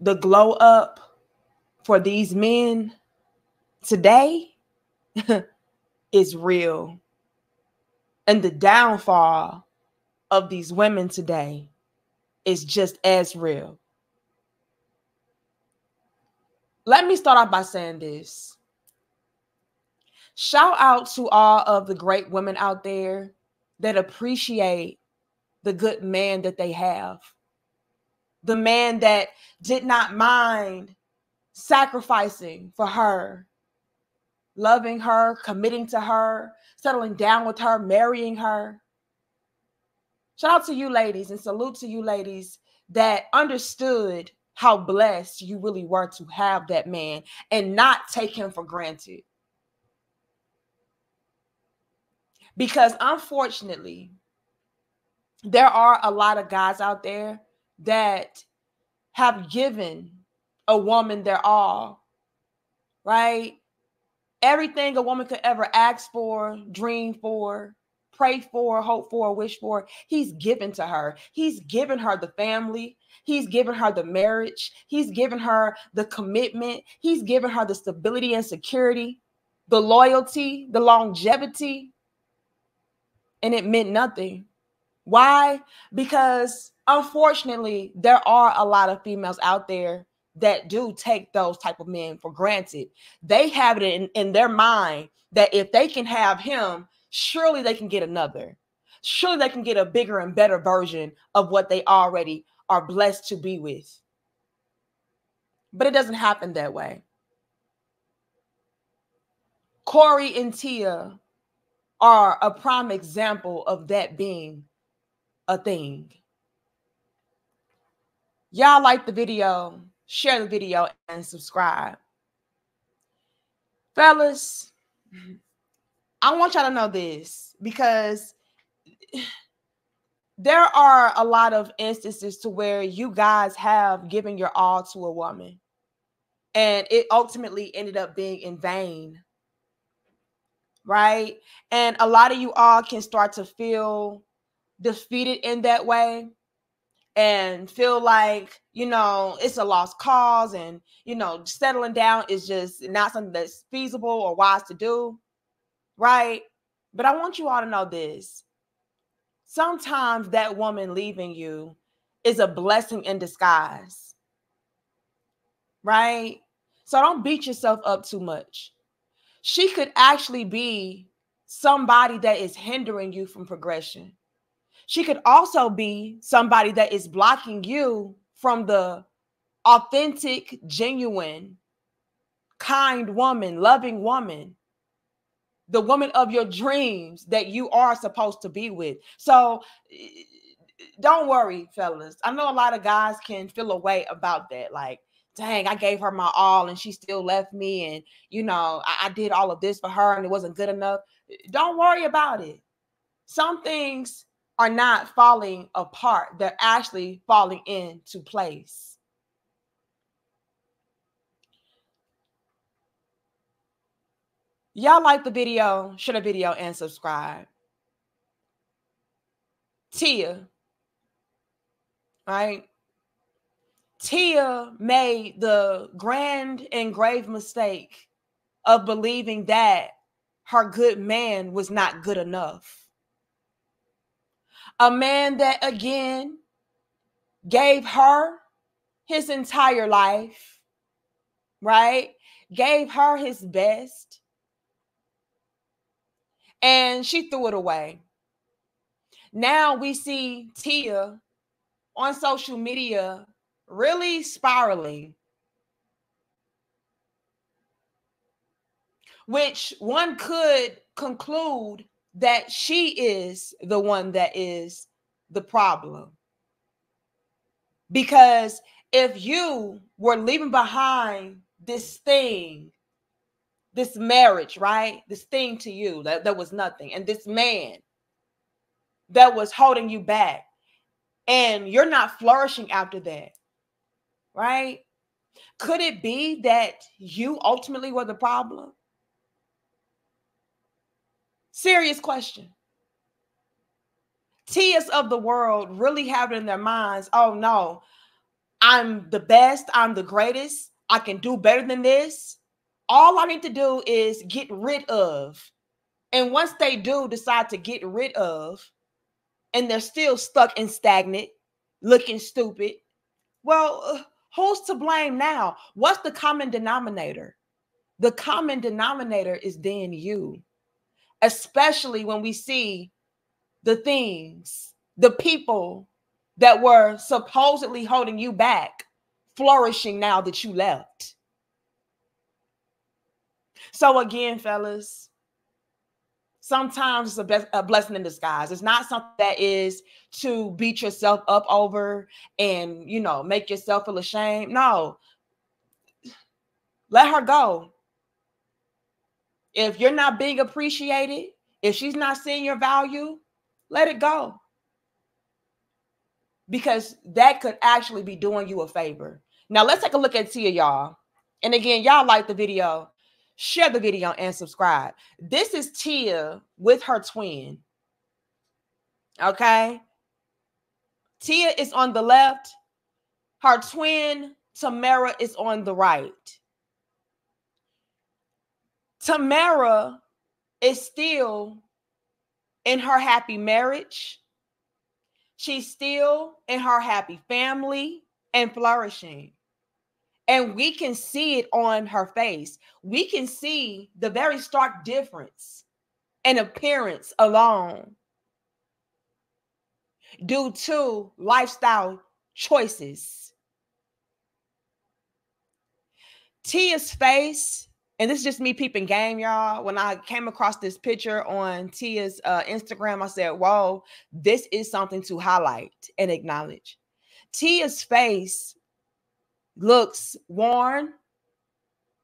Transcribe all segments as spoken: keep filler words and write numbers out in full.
the glow up for these men today is real. And the downfall of these women today is just as real. Let me start off by saying this. Shout out to all of the great women out there that appreciate the good man that they have. The man that did not mind sacrificing for her, loving her, committing to her, settling down with her, marrying her. Shout out to you ladies and salute to you ladies that understood how blessed you really were to have that man and not take him for granted. Because unfortunately, there are a lot of guys out there that have given a woman their all, right? Everything a woman could ever ask for, dream for, pray for, hope for, wish for, he's given to her. He's given her the family. He's given her the marriage. He's given her the commitment. He's given her the stability and security, the loyalty, the longevity. And it meant nothing. Why? Because unfortunately, there are a lot of females out there that do take those type of men for granted. They have it in, in their mind that if they can have him, surely they can get another. Surely they can get a bigger and better version of what they already are blessed to be with. But it doesn't happen that way. Cory and Tia are a prime example of that being a thing. Y'all like the video, share the video, and subscribe. Fellas, I want y'all to know this because there are a lot of instances to where you guys have given your all to a woman, and it ultimately ended up being in vain, right? And a lot of you all can start to feel defeated in that way and feel like, you know, it's a lost cause and, you know, settling down is just not something that's feasible or wise to do, right? But I want you all to know this. Sometimes that woman leaving you is a blessing in disguise, right? So don't beat yourself up too much. She could actually be somebody that is hindering you from progression. She could also be somebody that is blocking you from the authentic, genuine, kind woman, loving woman, the woman of your dreams that you are supposed to be with. So don't worry, fellas. I know a lot of guys can feel a way about that. Like, dang, I gave her my all and she still left me. And, you know, I, I did all of this for her and it wasn't good enough. Don't worry about it. Some things are not falling apart. They're actually falling into place. Y'all like the video, share the video, and subscribe. Tia, right? Tia made the grand and grave mistake of believing that her good man was not good enough. A man that, again, gave her his entire life, right? Gave her his best. And she threw it away. Now we see Tia on social media really spiraling. Which one could conclude that she is the one that is the problem. Because if you were leaving behind this thing, this marriage, right? This thing to you that, that was nothing. And this man that was holding you back. And you're not flourishing after that, right? Could it be that you ultimately were the problem? Serious question. Tia's of the world really have it in their minds, oh no, I'm the best, I'm the greatest, I can do better than this. All I need to do is get rid of. And once they do decide to get rid of, and they're still stuck and stagnant, looking stupid, well, who's to blame now? What's the common denominator? The common denominator is then you, especially when we see the things, the people that were supposedly holding you back, flourishing now that you left. So again, fellas, sometimes it's a, a blessing in disguise. It's not something that is to beat yourself up over and, you know, make yourself feel ashamed. No, let her go. If you're not being appreciated, if she's not seeing your value, let it go. Because that could actually be doing you a favor. Now let's take a look at Tia, y'all. And again, y'all like the video, share the video, and subscribe. This is Tia with her twin. Okay? Tia is on the left. Her twin, Tamara, is on the right. Tamara is still in her happy marriage. She's still in her happy family and flourishing. And we can see it on her face. We can see the very stark difference in appearance alone due to lifestyle choices. Tia's face, and this is just me peeping game, y'all. When I came across this picture on Tia's uh, Instagram, I said, whoa, this is something to highlight and acknowledge. Tia's face looks worn,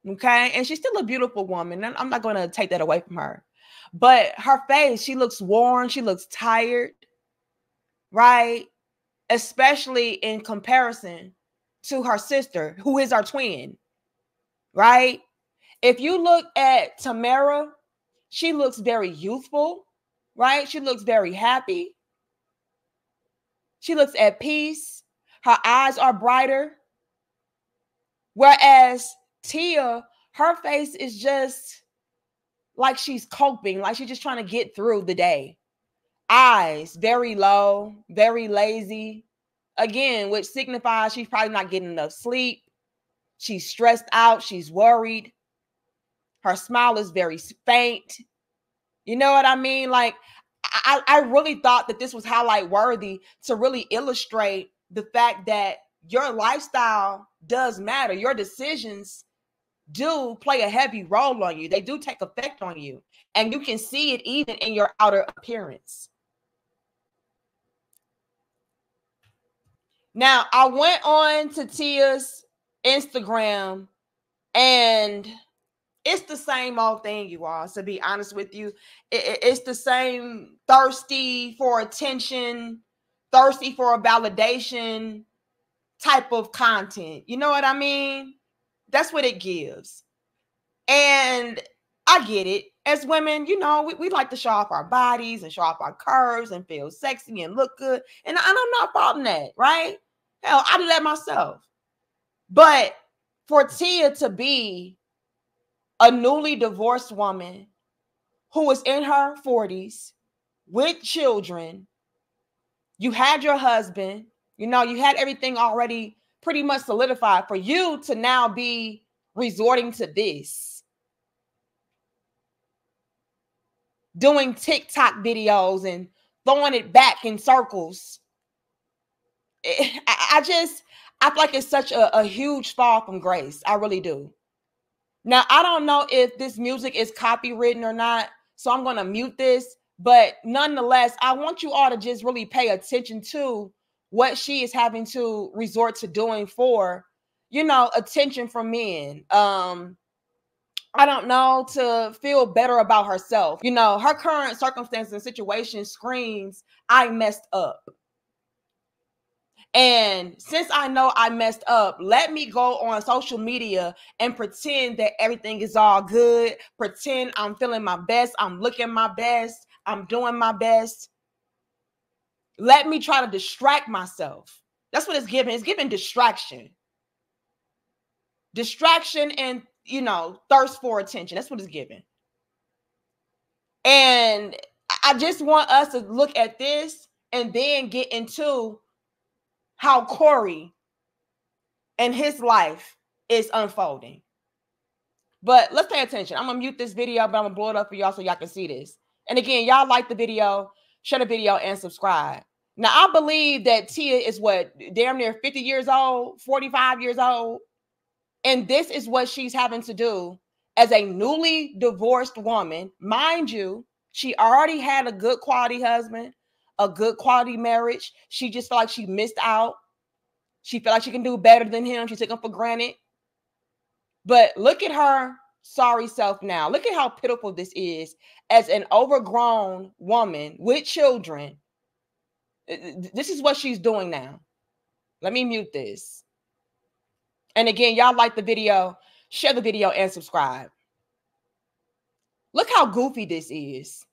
okay? And she's still a beautiful woman, and I'm not going to take that away from her. But her face, she looks worn, she looks tired, right? Especially in comparison to her sister, who is our twin, right? If you look at Tamara, she looks very youthful, right? She looks very happy. She looks at peace. Her eyes are brighter. Whereas Tia, her face is just like she's coping, like she's just trying to get through the day. Eyes very low, very lazy. Again, which signifies she's probably not getting enough sleep. She's stressed out. She's worried. Her smile is very faint. You know what I mean? Like, I, I really thought that this was highlight worthy to really illustrate the fact that your lifestyle does matter. Your decisions do play a heavy role on you. They do take effect on you. And you can see it even in your outer appearance. Now, I went on to Tia's Instagram, and it's the same old thing, you all, to be honest with you. It, it, it's the same thirsty for attention, thirsty for a validation type of content. You know what I mean? That's what it gives. And I get it. As women, you know, we, we like to show off our bodies and show off our curves and feel sexy and look good. And, I, and I'm not faulting that, right? Hell, I do that myself. But for Tia to be a newly divorced woman who is in her forties with children. You had your husband, you know, you had everything already pretty much solidified for you to now be resorting to this. Doing TikTok videos and throwing it back in circles. It, I, I just, I feel like it's such a, a huge fall from grace. I really do. Now, I don't know if this music is copywritten or not, so I'm going to mute this. But nonetheless, I want you all to just really pay attention to what she is having to resort to doing for, you know, attention from men. Um, I don't know, to feel better about herself. You know, her current circumstance and situation screams, I messed up. And since I know I messed up, let me go on social media and pretend that everything is all good. Pretend I'm feeling my best. I'm looking my best. I'm doing my best. Let me try to distract myself That's what it's giving. It's giving distraction. Distraction and, you know, thirst for attention. That's what it's giving. And I just want us to look at this and then get into how Cory and his life is unfolding. But let's pay attention. I'm going to mute this video, but I'm going to blow it up for y'all so y'all can see this. And again, y'all like the video, share the video, and subscribe. Now, I believe that Tia is, what, damn near fifty years old, forty-five years old. And this is what she's having to do as a newly divorced woman. Mind you, she already had a good quality husband, a good quality marriage. She just felt like she missed out. She felt like she can do better than him. She took him for granted. But look at her sorry self now. Look at how pitiful this is as an overgrown woman with children. This is what she's doing now. Let me mute this. And again, y'all like the video, share the video, and subscribe. Look how goofy this is.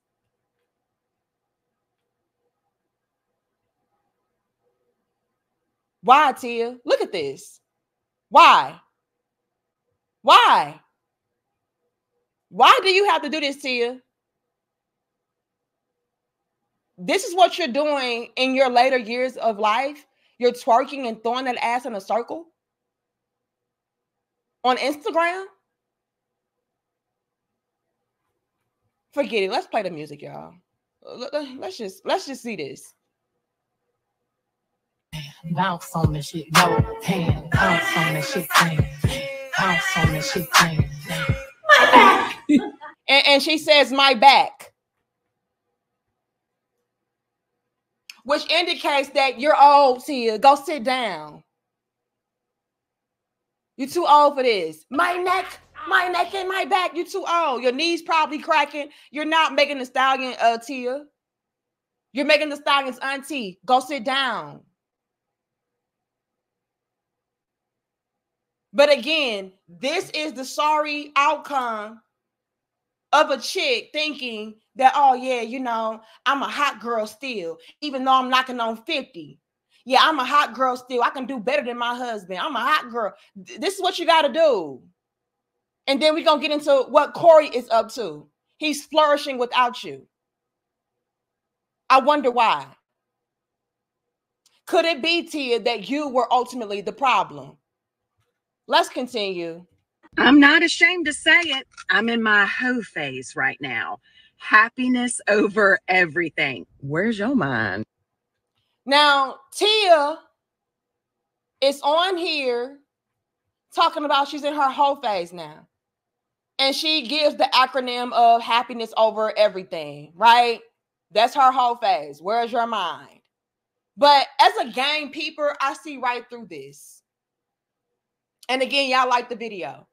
Why, Tia? Look at this. Why? Why? Why do you have to do this, Tia? This is what you're doing in your later years of life. You're twerking and throwing that ass in a circle on Instagram. Forget it. Let's play the music, y'all. Let's just let's just see this. Bounce on this shit, no hand. Bounce on this shit, thing. Bounce on this shit, thing. My back. and, and she says, "My back," which indicates that you're old, Tia. Go sit down. You're too old for this. My neck, my neck and my back. You're too old. Your knees probably cracking. You're not making the stallion, uh, Tia. You're making the stallion's auntie. Go sit down. But again, this is the sorry outcome of a chick thinking that, oh, yeah, you know, I'm a hot girl still, even though I'm knocking on fifty. Yeah, I'm a hot girl still. I can do better than my husband. I'm a hot girl. This is what you got to do. And then we're going to get into what Cory is up to. He's flourishing without you. I wonder why. Could it be, Tia, that you were ultimately the problem? Let's continue. I'm not ashamed to say it. I'm in my hoe phase right now. Happiness over everything. Where's your mind? Now, Tia is on here talking about she's in her whole phase now. And she gives the acronym of happiness over everything, right? That's her whole phase. Where's your mind? But as a game peeper, I see right through this. And again, y'all like the video.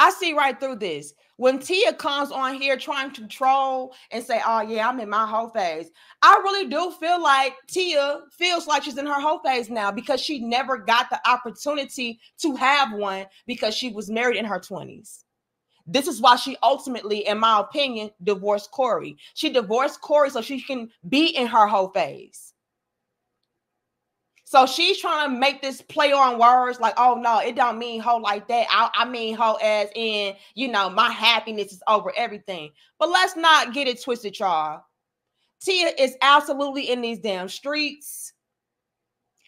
I see right through this. When Tia comes on here trying to troll and say, oh, yeah, I'm in my whole phase, I really do feel like Tia feels like she's in her whole phase now because she never got the opportunity to have one because she was married in her twenties. This is why she ultimately, in my opinion, divorced Cory. She divorced Cory so she can be in her whole phase. So she's trying to make this play on words like, oh, no, it don't mean hoe like that. I, I mean hoe as in, you know, my happiness is over everything. But let's not get it twisted, y'all. Tia is absolutely in these damn streets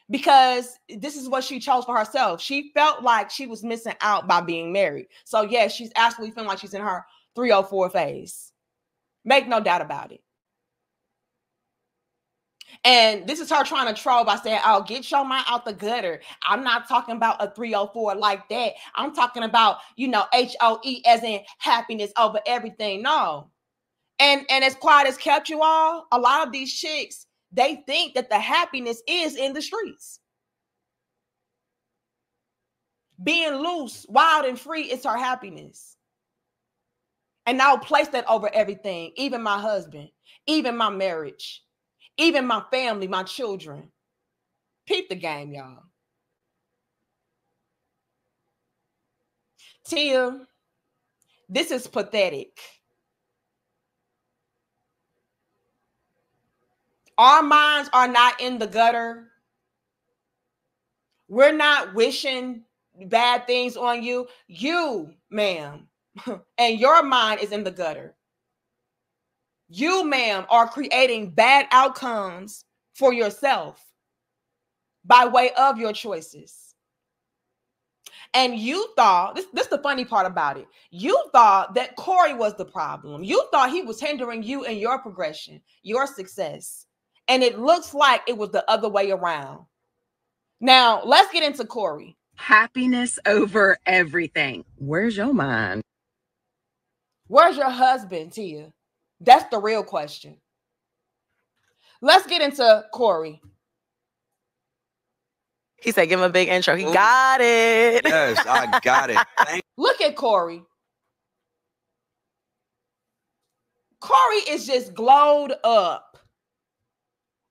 because this is what she chose for herself. She felt like she was missing out by being married. So, yeah, she's absolutely feeling like she's in her three oh four phase. Make no doubt about it. And this is her trying to troll by saying, oh, get your mind out the gutter. I'm not talking about a three oh four like that. I'm talking about, you know, H O E as in happiness over everything. No. And, and as quiet as kept, you all, a lot of these chicks, they think that the happiness is in the streets. Being loose, wild, and free is her happiness. And I'll place that over everything, even my husband, even my marriage. Even my family, my children. Peep the game, y'all. Tia, this is pathetic. Our minds are not in the gutter. We're not wishing bad things on you. You, ma'am, and your mind is in the gutter. You, ma'am, are creating bad outcomes for yourself by way of your choices. And you thought, this, this is the funny part about it. You thought that Cory was the problem. You thought he was hindering you in your progression, your success. And it looks like it was the other way around. Now, let's get into Cory. Happiness over everything. Where's your mind? Where's your husband, Tia? That's the real question. Let's get into Cory. He said, give him a big intro. He Ooh. Got it. Yes, I got it. Thank Look at Cory. Cory is just glowed up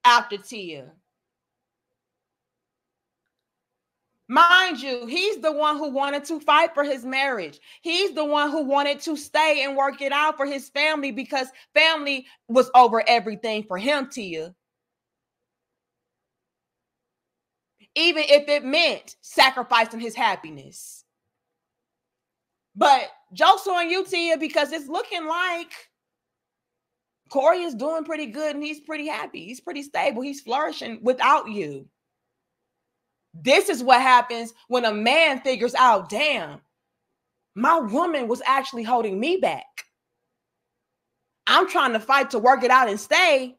after Tia. Mind you, he's the one who wanted to fight for his marriage. He's the one who wanted to stay and work it out for his family because family was over everything for him, Tia. Even if it meant sacrificing his happiness. But joke's on you, Tia, because it's looking like Cory is doing pretty good and he's pretty happy. He's pretty stable. He's flourishing without you. This is what happens when a man figures out, damn, my woman was actually holding me back. I'm trying to fight to work it out and stay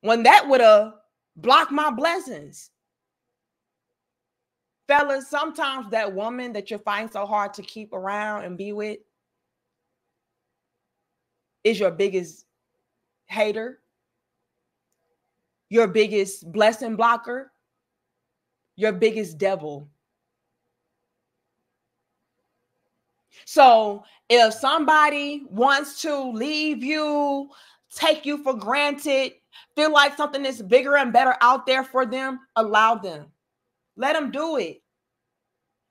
when that would have blocked my blessings. Fellas, sometimes that woman that you're fighting so hard to keep around and be with is your biggest hater, your biggest blessing blocker, your biggest devil. So if somebody wants to leave you, take you for granted, feel like something is bigger and better out there for them, allow them. Let them do it.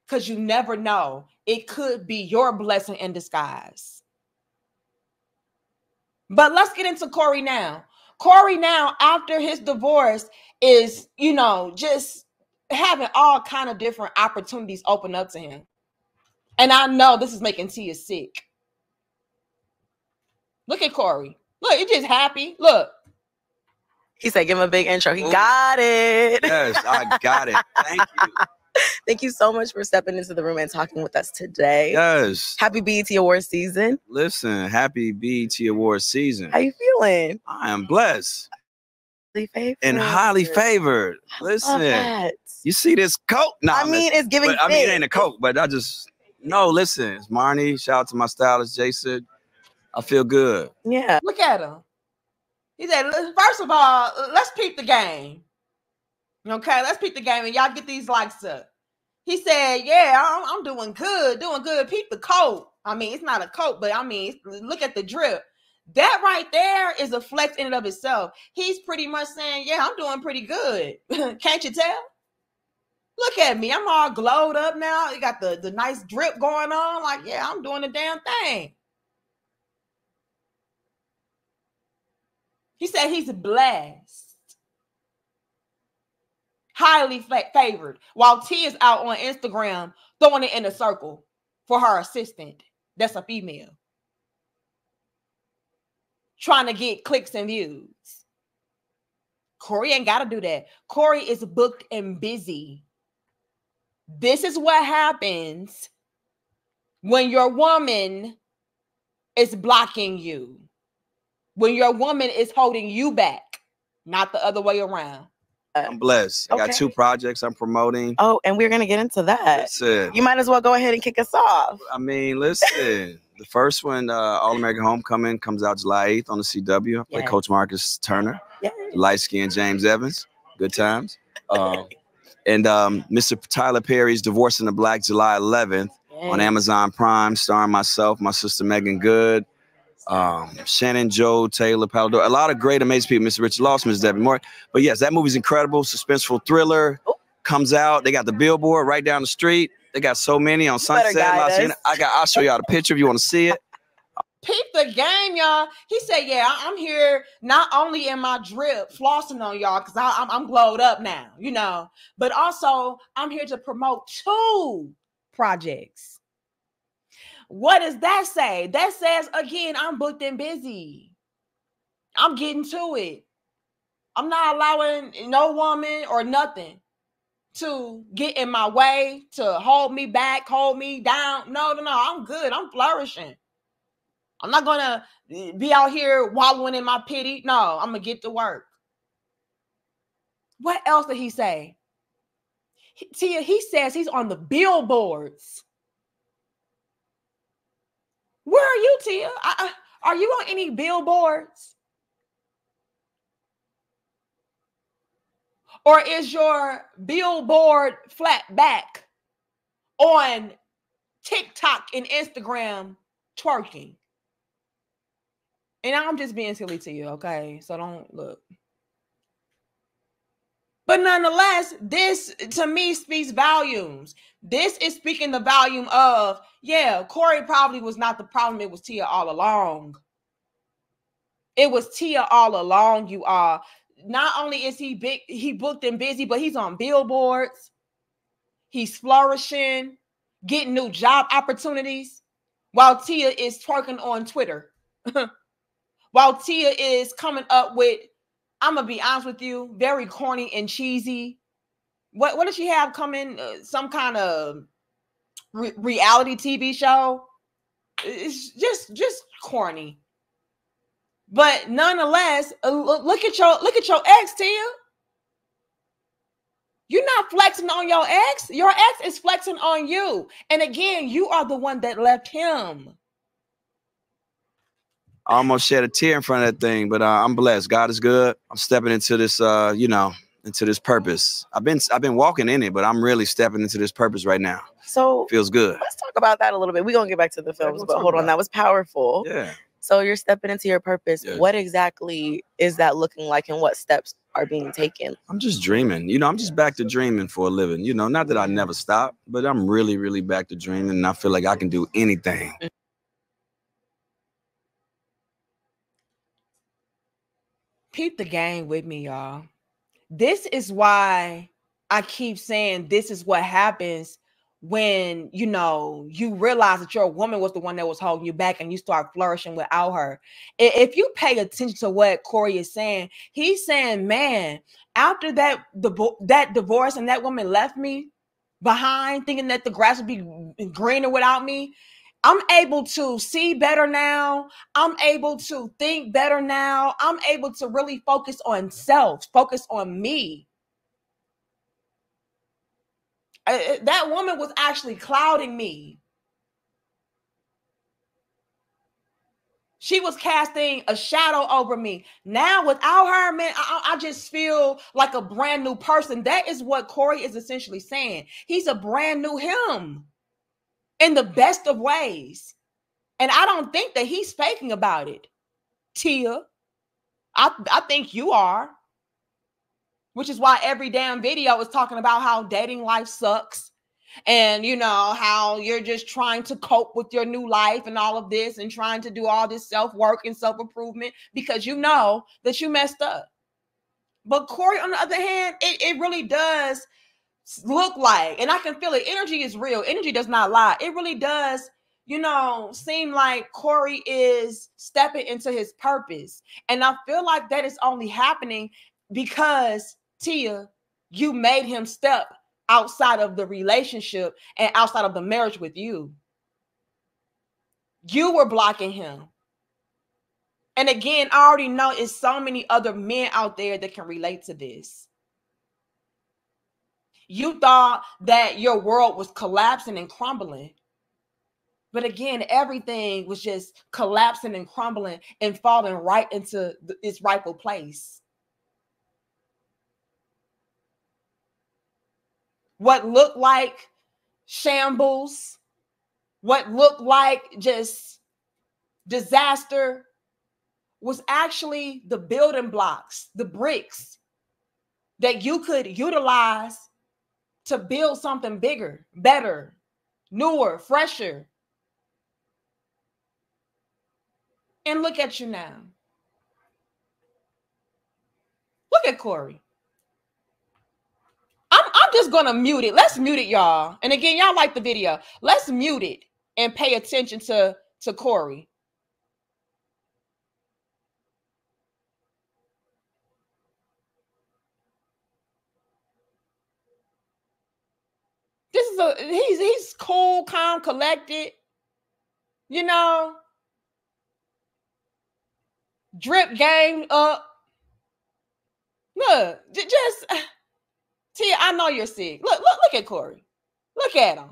Because you never know. It could be your blessing in disguise. But let's get into Cory now. Cory now, after his divorce, is, you know, just having all kind of different opportunities open up to him. And I know this is making Tia sick. Look at Cory. Look, he's just happy. Look. He said, give him a big intro. He Ooh. Got it. Yes, I got it. Thank you. Thank you so much for stepping into the room and talking with us today. Yes. Happy B E T Awards season. Listen, happy B E T Awards season. How you feeling? I am blessed. Favored. And highly favored. Listen, you see this coat? Nah, I mean, it's giving. But, I mean, it ain't a coat, but I just no. Listen, it's Marnie. Shout out to my stylist, Jason. I feel good. Yeah. Look at him. He said, first of all, let's peep the game. Okay, let's peep the game, and y'all get these likes up. He said, yeah, I'm, I'm doing good, doing good. Peep the coat. I mean, it's not a coat, but I mean, look at the drip. That right there is a flex in and of itself. He's pretty much saying, yeah, I'm doing pretty good. Can't you tell? Look at me. I'm all glowed up now. You got the, the nice drip going on. Like, yeah, I'm doing the damn thing. He said he's blessed. Highly favored. While T is out on Instagram throwing it in a circle for her assistant. That's a female. Trying to get clicks and views. Cory ain't got to do that. Cory is booked and busy. This is what happens when your woman is blocking you. When your woman is holding you back. Not the other way around. I'm blessed. I okay. got two projects I'm promoting. Oh, and we're going to get into that. Listen, you might as well go ahead and kick us off. I mean, listen. The first one, uh, All-American Homecoming, comes out July eighth on the C W. I play yes. Coach Marcus Turner, yes. light-skinned James Evans. Good times. Um, and um, Mister Tyler Perry's Divorce in the Black, July eleventh yes. on Amazon Prime, starring myself, my sister Megan Good, um, Shannon Joe, Taylor Palador. A lot of great, amazing people. Mister Richard Lawson, Miz Debbie Moore. But yes, that movie's incredible. Suspenseful thriller. Ooh. Comes out. They got the billboard right down the street. They got so many on you Sunset. I got, I'll show y'all the picture if you want to see it. Peep the game, y'all. He said, yeah, I'm here not only in my drip flossing on y'all because I'm, I'm glowed up now, you know, but also I'm here to promote two projects. What does that say? That says, again, I'm booked and busy. I'm getting to it. I'm not allowing no woman or nothing to get in my way, to hold me back, hold me down. No, no, no. I'm good. I'm flourishing. I'm not going to be out here wallowing in my pity. No, I'm going to get to work. What else did he say? He, Tia, he says he's on the billboards. Where are you, Tia? I, I, are you on any billboards? Or is your billboard flat back on TikTok and Instagram twerking? And I'm just being silly to you, okay? So don't look. But nonetheless, this to me speaks volumes. This is speaking the volume of, yeah, Cory probably was not the problem. It was Tia all along. It was Tia all along, you all. Not only is he big, he booked and busy, but he's on billboards. He's flourishing, getting new job opportunities, while Tia is twerking on Twitter. While Tia is coming up with, I'm going to be honest with you, very corny and cheesy. What, what does she have coming? Uh, some kind of re reality T V show? It's just, just corny. But nonetheless, look at your look at your ex, Tia. You're not flexing on your ex. Your ex is flexing on you. And again, you are the one that left him. I almost shed a tear in front of that thing, but uh, I'm blessed. God is good. I'm stepping into this, uh, you know, into this purpose. I've been I've been walking in it, but I'm really stepping into this purpose right now. So feels good. Let's talk about that a little bit. We're gonna get back to the films, yeah, but hold on, that was powerful. Yeah. So you're stepping into your purpose. Yes. What exactly is that looking like, and what steps are being taken? I'm just dreaming. You know, I'm just back to dreaming for a living. You know, not that I never stop, but I'm really, really back to dreaming, and I feel like I can do anything. Peep the game with me, y'all. This is why I keep saying this is what happens when, you know, you realize that your woman was the one that was holding you back and you start flourishing without her. If you pay attention to what Cory is saying, he's saying, man, after that, that divorce and that woman left me behind thinking that the grass would be greener without me, I'm able to see better now. I'm able to think better now. I'm able to really focus on self, focus on me. Uh, that woman was actually clouding me. She was casting a shadow over me. Now without her, man, I, I just feel like a brand new person. That is what Cory is essentially saying. He's a brand new him in the best of ways. And I don't think that he's faking about it, Tia. I, I think you are. Which is why every damn video is talking about how dating life sucks and, you know, how you're just trying to cope with your new life and all of this and trying to do all this self-work and self-improvement because you know that you messed up. But Cory, on the other hand, it, it really does look like, and I can feel it, energy is real. Energy does not lie. It really does, you know, seem like Cory is stepping into his purpose. And I feel like that is only happening because Tia, you made him step outside of the relationship and outside of the marriage with you. You were blocking him. And again, I already know it's so many other men out there that can relate to this. You thought that your world was collapsing and crumbling. But again, everything was just collapsing and crumbling and falling right into its rightful place. What looked like shambles, what looked like just disaster was actually the building blocks, the bricks that you could utilize to build something bigger, better, newer, fresher. And look at you now. Look at Cory. I'm, I'm just going to mute it. Let's mute it, y'all. And again, y'all like the video. Let's mute it and pay attention to, to Cory. This is a, he's, he's cool, calm, collected, you know, drip game up. Look, just, Tia, I know you're sick. Look, look, look at Cory. Look at him.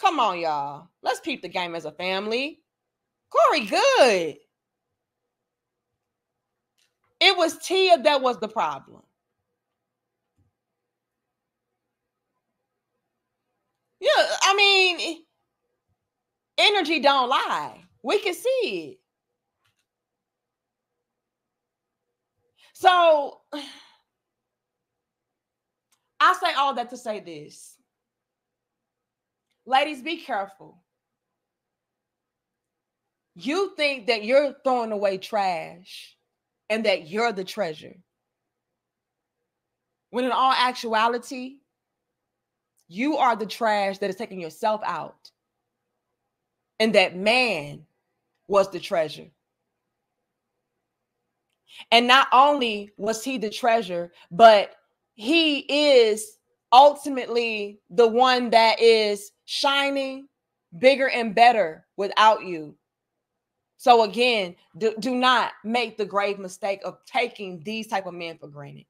Come on, y'all. Let's peep the game as a family. Cory good. It was Tia that was the problem. Yeah, I mean, energy don't lie. We can see it. So I say all that to say this. Ladies, be careful. You think that you're throwing away trash and that you're the treasure, when in all actuality, you are the trash that is taking yourself out. And that man was the treasure. And not only was he the treasure, but he is ultimately the one that is shining bigger and better without you. So again, do, do not make the grave mistake of taking these type of men for granted.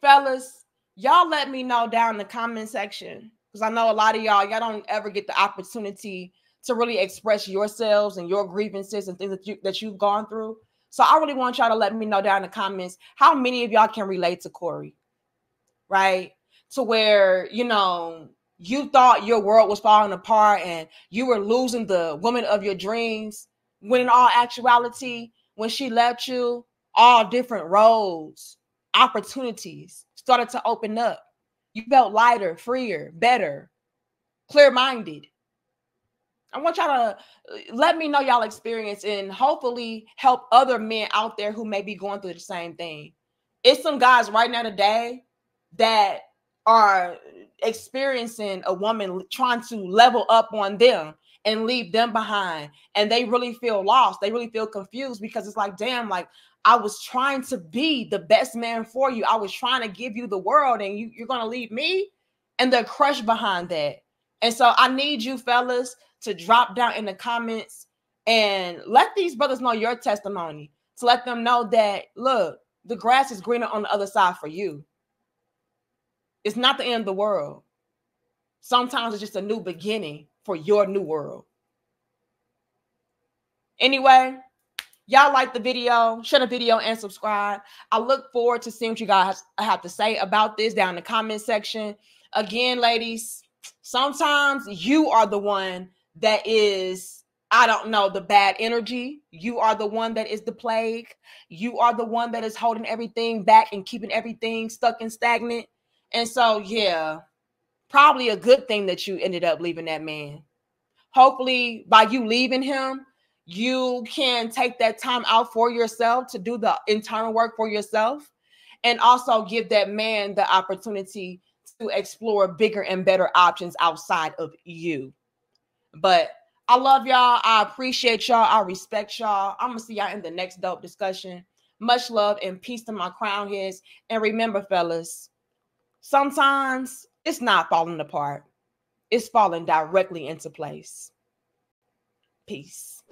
Fellas, y'all let me know down in the comment section, because I know a lot of y'all, y'all don't ever get the opportunity to really express yourselves and your grievances and things that, you, that you've gone through. So I really want y'all to let me know down in the comments how many of y'all can relate to Cory, right? To where, you know, you thought your world was falling apart and you were losing the woman of your dreams, when in all actuality, when she left you, all different roads, opportunities started to open up. You felt lighter, freer, better, clear-minded. I want y'all to let me know y'all experience and hopefully help other men out there who may be going through the same thing. It's some guys right now today that are experiencing a woman trying to level up on them and leave them behind. And they really feel lost. They really feel confused, because it's like, damn, like, I was trying to be the best man for you. I was trying to give you the world, and you, you're going to leave me? And they're crushed behind that. And so I need you fellas to drop down in the comments and let these brothers know your testimony, to let them know that, look, the grass is greener on the other side for you. It's not the end of the world. Sometimes it's just a new beginning for your new world. Anyway, y'all like the video, share the video and subscribe. I look forward to seeing what you guys have to say about this down in the comment section. Again, ladies, sometimes you are the one that is, I don't know, the bad energy. You are the one that is the plague. You are the one that is holding everything back and keeping everything stuck and stagnant. And so, yeah, probably a good thing that you ended up leaving that man. Hopefully, by you leaving him, you can take that time out for yourself to do the internal work for yourself, and also give that man the opportunity to explore bigger and better options outside of you. But I love y'all. I appreciate y'all. I respect y'all. I'm going to see y'all in the next dope discussion. Much love and peace to my crown heads. And remember, fellas, sometimes it's not falling apart. It's falling directly into place. Peace.